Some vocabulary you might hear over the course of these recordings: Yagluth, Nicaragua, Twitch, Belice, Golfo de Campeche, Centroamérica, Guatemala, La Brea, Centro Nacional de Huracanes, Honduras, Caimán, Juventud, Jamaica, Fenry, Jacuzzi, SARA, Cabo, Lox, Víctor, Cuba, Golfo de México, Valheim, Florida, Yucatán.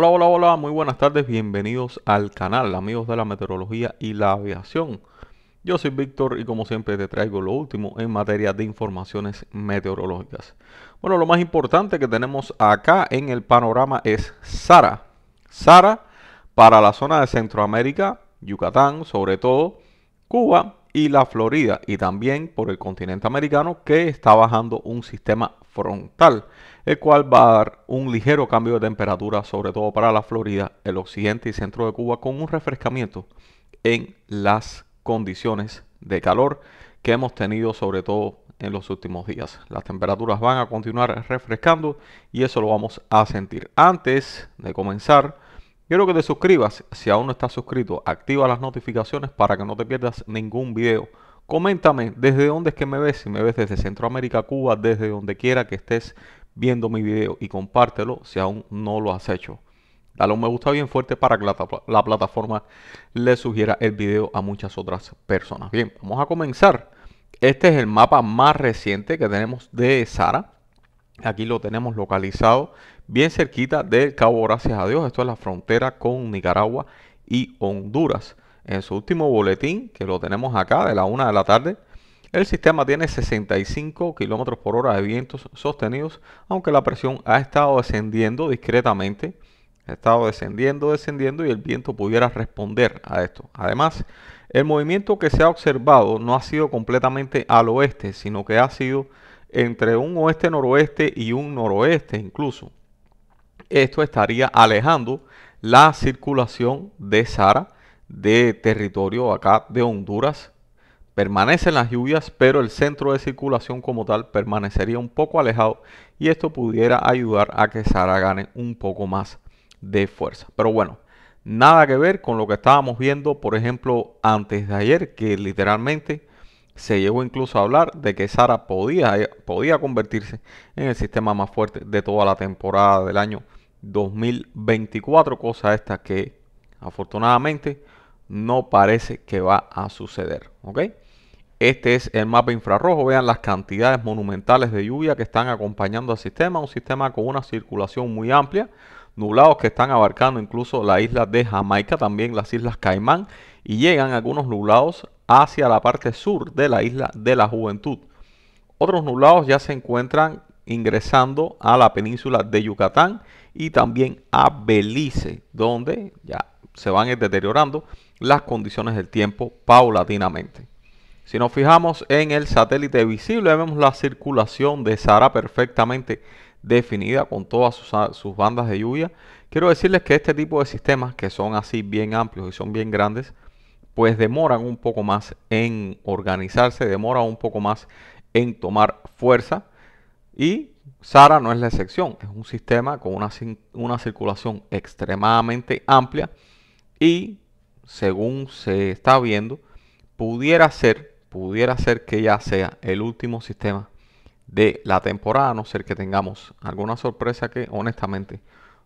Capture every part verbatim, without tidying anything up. Hola, hola, hola, muy buenas tardes, bienvenidos al canal, amigos de la meteorología y la aviación. Yo soy Víctor y como siempre te traigo lo último en materia de informaciones meteorológicas. Bueno, lo más importante que tenemos acá en el panorama es SARA. SARA para la zona de Centroamérica, Yucatán, sobre todo, Cuba y la Florida, y también por el continente americano, que está bajando un sistema frontal, el cual va a dar un ligero cambio de temperatura, sobre todo para la Florida, el occidente y centro de Cuba, con un refrescamiento en las condiciones de calor que hemos tenido sobre todo en los últimos días. Las temperaturas van a continuar refrescando y eso lo vamos a sentir. Antes de comenzar, quiero que te suscribas. Si aún no estás suscrito, activa las notificaciones para que no te pierdas ningún video. Coméntame desde dónde es que me ves, si me ves desde Centroamérica, Cuba, desde donde quiera que estés viendo mi video, y compártelo si aún no lo has hecho. Dale un me gusta bien fuerte para que la, la plataforma le sugiera el video a muchas otras personas. Bien, vamos a comenzar. Este es el mapa más reciente que tenemos de SARA. Aquí lo tenemos localizado bien cerquita del Cabo, gracias a Dios. Esto es la frontera con Nicaragua y Honduras. En su último boletín, que lo tenemos acá de la una de la tarde, el sistema tiene sesenta y cinco kilómetros por hora de vientos sostenidos, aunque la presión ha estado descendiendo discretamente. Ha estado descendiendo, descendiendo y el viento pudiera responder a esto. Además, el movimiento que se ha observado no ha sido completamente al oeste, sino que ha sido entre un oeste-noroeste y un noroeste incluso. Esto estaría alejando la circulación de SARA de territorio acá de Honduras. Permanecen las lluvias, pero el centro de circulación como tal permanecería un poco alejado, y esto pudiera ayudar a que SARA gane un poco más de fuerza. Pero bueno, nada que ver con lo que estábamos viendo, por ejemplo, antes de ayer, que literalmente se llegó incluso a hablar de que SARA podía, podía convertirse en el sistema más fuerte de toda la temporada del año dos mil veinticuatro, cosa esta que afortunadamente no parece que va a suceder, ¿ok? Este es el mapa infrarrojo. Vean las cantidades monumentales de lluvia que están acompañando al sistema. Un sistema con una circulación muy amplia. Nublados que están abarcando incluso la isla de Jamaica, también las islas Caimán. Y llegan algunos nublados hacia la parte sur de la isla de la Juventud. Otros nublados ya se encuentran ingresando a la península de Yucatán y también a Belice, donde ya se van deteriorando las condiciones del tiempo paulatinamente. Si nos fijamos en el satélite visible, vemos la circulación de SARA perfectamente definida con todas sus, sus bandas de lluvia. Quiero decirles que este tipo de sistemas, que son así bien amplios y son bien grandes, pues demoran un poco más en organizarse, demoran un poco más en tomar fuerza, y SARA no es la excepción. Es un sistema con una, una circulación extremadamente amplia y, según se está viendo, pudiera ser, pudiera ser que ya sea el último sistema de la temporada, a no ser que tengamos alguna sorpresa que honestamente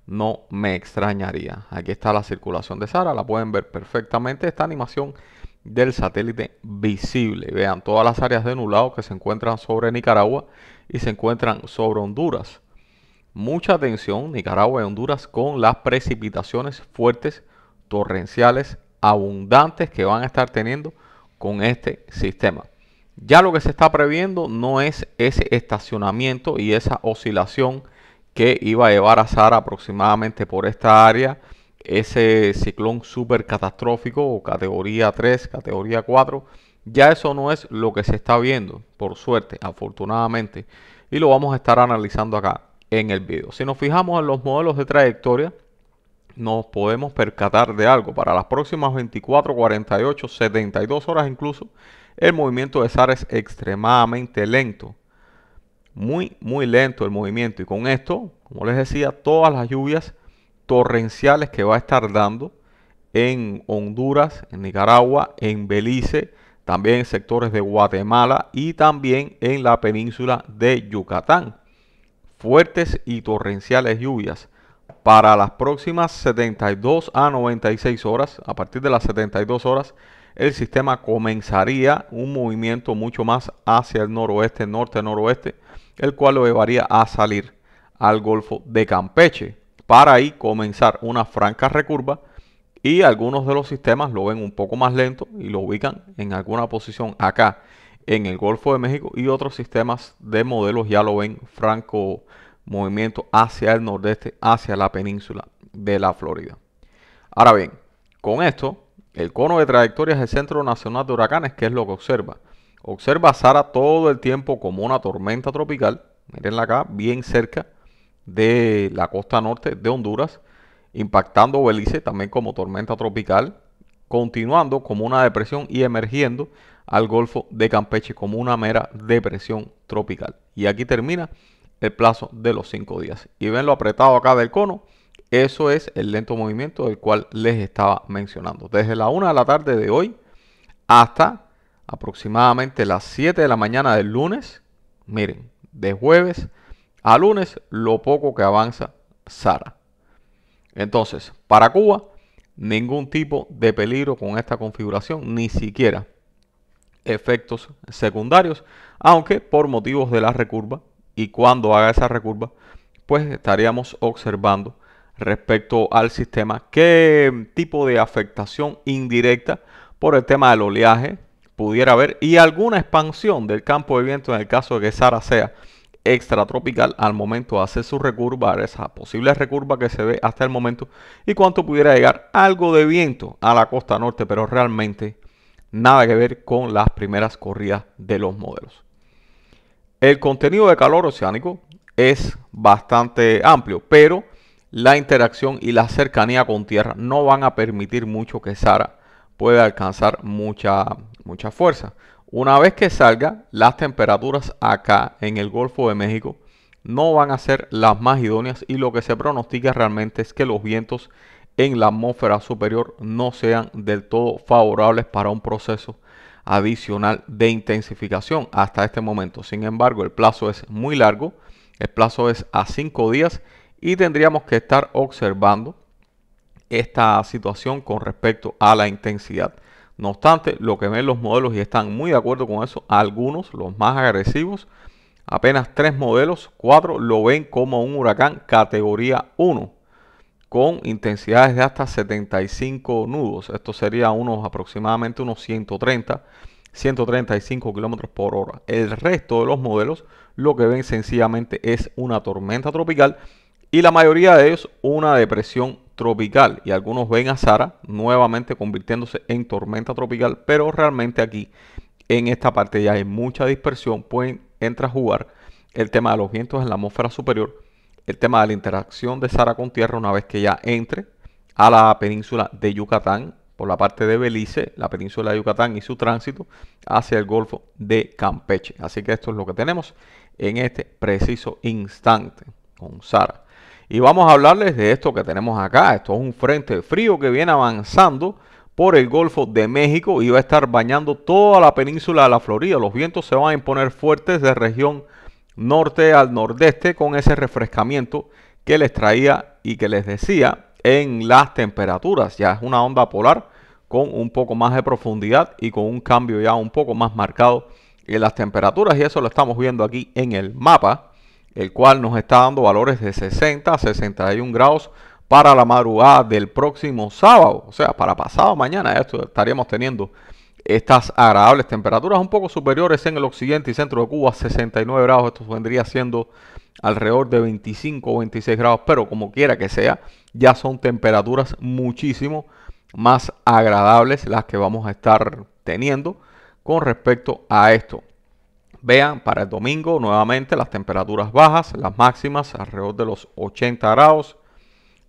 no me extrañaría. Aquí está la circulación de SARA, la pueden ver perfectamente, esta animación del satélite visible. Vean todas las áreas de nublado que se encuentran sobre Nicaragua y se encuentran sobre Honduras. Mucha atención, Nicaragua y Honduras, con las precipitaciones fuertes, torrenciales, abundantes que van a estar teniendo con este sistema. Ya lo que se está previendo no es ese estacionamiento y esa oscilación que iba a llevar a SARA aproximadamente por esta área, ese ciclón súper catastrófico o categoría tres, categoría cuatro. Ya eso no es lo que se está viendo, por suerte, afortunadamente, y lo vamos a estar analizando acá en el video. Si nos fijamos en los modelos de trayectoria, nos podemos percatar de algo. Para las próximas veinticuatro, cuarenta y ocho, setenta y dos horas incluso, el movimiento de SARA es extremadamente lento. Muy, muy lento el movimiento. Y con esto, como les decía, todas las lluvias torrenciales que va a estar dando en Honduras, en Nicaragua, en Belice, también en sectores de Guatemala y también en la península de Yucatán. Fuertes y torrenciales lluvias para las próximas setenta y dos a noventa y seis horas. A partir de las setenta y dos horas, el sistema comenzaría un movimiento mucho más hacia el noroeste, norte-noroeste, el cual lo llevaría a salir al Golfo de Campeche. para ahí comenzar una franca recurva, y algunos de los sistemas lo ven un poco más lento y lo ubican en alguna posición acá en el Golfo de México, y otros sistemas de modelos ya lo ven franco movimiento hacia el nordeste, hacia la península de la Florida. Ahora bien, con esto, el cono de trayectorias del Centro Nacional de Huracanes, ¿qué es lo que observa? Observa a SARA todo el tiempo como una tormenta tropical, mirenla acá, bien cerca de la costa norte de Honduras, impactando Belice también como tormenta tropical, continuando como una depresión y emergiendo al Golfo de Campeche como una mera depresión tropical. Y aquí termina el plazo de los cinco días. Y ven lo apretado acá del cono, eso es el lento movimiento del cual les estaba mencionando. Desde la una de la tarde de hoy hasta aproximadamente las siete de la mañana del lunes, miren, de jueves a lunes lo poco que avanza SARA. Entonces, para Cuba, ningún tipo de peligro con esta configuración, ni siquiera efectos secundarios, aunque por motivos de la recurva, y cuando haga esa recurva, pues estaríamos observando respecto al sistema qué tipo de afectación indirecta por el tema del oleaje pudiera haber, y alguna expansión del campo de viento en el caso de que SARA sea extratropical al momento de hacer su recurva, esa posible recurva que se ve hasta el momento, y cuánto pudiera llegar algo de viento a la costa norte, pero realmente nada que ver con las primeras corridas de los modelos. El contenido de calor oceánico es bastante amplio, pero la interacción y la cercanía con tierra no van a permitir mucho que SARA pueda alcanzar mucha, mucha fuerza. Una vez que salga, las temperaturas acá en el Golfo de México no van a ser las más idóneas, y lo que se pronostica realmente es que los vientos en la atmósfera superior no sean del todo favorables para un proceso adicional de intensificación hasta este momento. Sin embargo, el plazo es muy largo, el plazo es a cinco días, y tendríamos que estar observando esta situación con respecto a la intensidad. No obstante, lo que ven los modelos, y están muy de acuerdo con eso, algunos, los más agresivos, apenas tres modelos, cuatro lo ven como un huracán categoría uno, con intensidades de hasta setenta y cinco nudos. Esto sería unos aproximadamente unos ciento treinta, ciento treinta y cinco kilómetros por hora. El resto de los modelos lo que ven sencillamente es una tormenta tropical, y la mayoría de ellos una depresión tropical, y algunos ven a SARA nuevamente convirtiéndose en tormenta tropical, pero realmente aquí en esta parte ya hay mucha dispersión, pues entra a jugar el tema de los vientos en la atmósfera superior, el tema de la interacción de SARA con tierra una vez que ya entre a la península de Yucatán por la parte de Belice, la península de Yucatán y su tránsito hacia el Golfo de Campeche. Así que esto es lo que tenemos en este preciso instante con SARA. Y vamos a hablarles de esto que tenemos acá. Esto es un frente frío que viene avanzando por el Golfo de México y va a estar bañando toda la península de la Florida. Los vientos se van a imponer fuertes de región norte al nordeste, con ese refrescamiento que les traía y que les decía en las temperaturas. Ya es una onda polar con un poco más de profundidad y con un cambio ya un poco más marcado en las temperaturas, y eso lo estamos viendo aquí en el mapa, el cual nos está dando valores de sesenta a sesenta y uno grados para la madrugada del próximo sábado. O sea, para pasado mañana esto, estaríamos teniendo estas agradables temperaturas un poco superiores en el occidente y centro de Cuba, sesenta y nueve grados. Esto vendría siendo alrededor de veinticinco o veintiséis grados, pero como quiera que sea, ya son temperaturas muchísimo más agradables las que vamos a estar teniendo con respecto a esto. Vean, para el domingo nuevamente las temperaturas bajas, las máximas alrededor de los ochenta grados.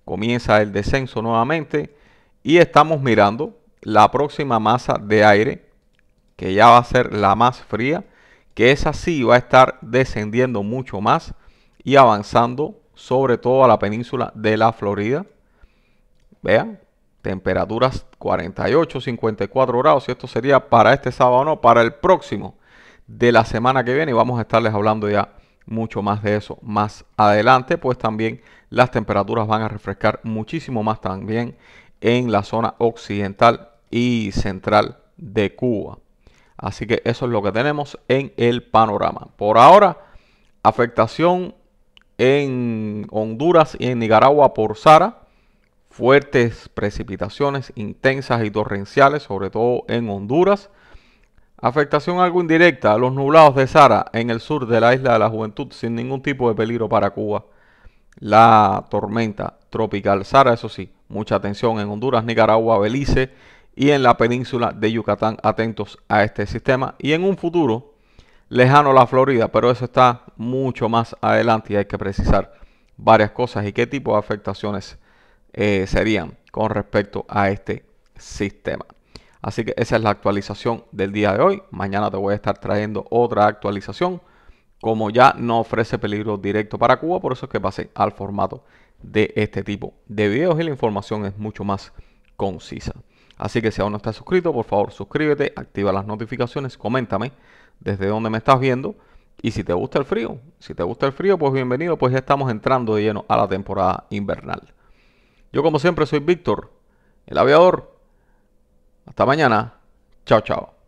Comienza el descenso nuevamente y estamos mirando la próxima masa de aire, que ya va a ser la más fría, que esa sí va a estar descendiendo mucho más y avanzando sobre todo a la península de la Florida. Vean, temperaturas cuarenta y ocho, cincuenta y cuatro grados, y esto sería para este sábado, no, para el próximo de la semana que viene, y vamos a estarles hablando ya mucho más de eso más adelante. Pues también las temperaturas van a refrescar muchísimo más también en la zona occidental y central de Cuba. Así que eso es lo que tenemos en el panorama. Por ahora, afectación en Honduras y en Nicaragua por SARA. Fuertes precipitaciones intensas y torrenciales, sobre todo en Honduras. Afectación algo indirecta a los nublados de SARA en el sur de la isla de la Juventud, sin ningún tipo de peligro para Cuba. La tormenta tropical SARA, eso sí, mucha atención en Honduras, Nicaragua, Belice y en la península de Yucatán, atentos a este sistema. Y en un futuro lejano la Florida, pero eso está mucho más adelante y hay que precisar varias cosas y qué tipo de afectaciones eh, serían con respecto a este sistema. Así que esa es la actualización del día de hoy. Mañana te voy a estar trayendo otra actualización. Como ya no ofrece peligro directo para Cuba, por eso es que pasé al formato de este tipo de videos y la información es mucho más concisa. Así que si aún no estás suscrito, por favor suscríbete, activa las notificaciones, coméntame desde dónde me estás viendo y si te gusta el frío, si te gusta el frío, pues bienvenido, pues ya estamos entrando de lleno a la temporada invernal. Yo como siempre soy Víctor, el aviador. Hasta mañana. Chao, chao.